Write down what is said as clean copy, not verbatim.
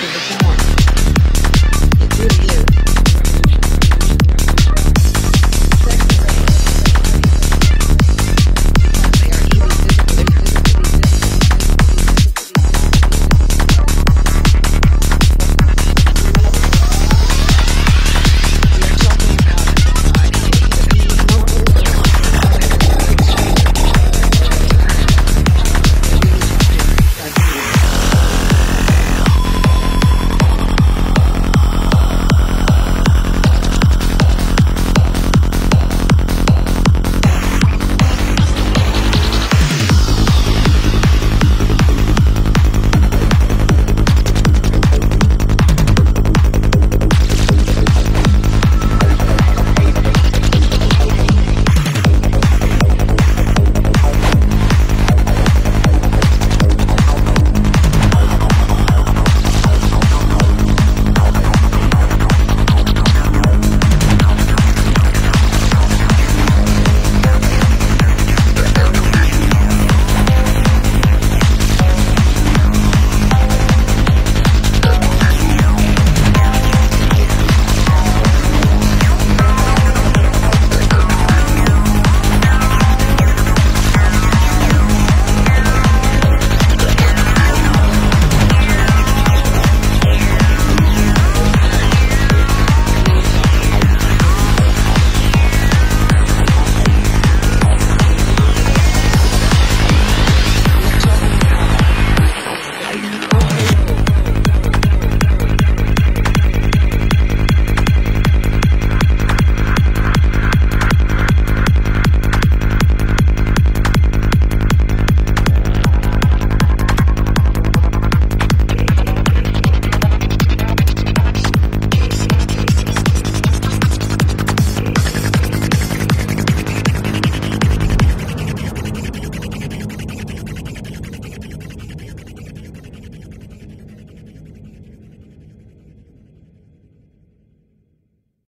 What you want.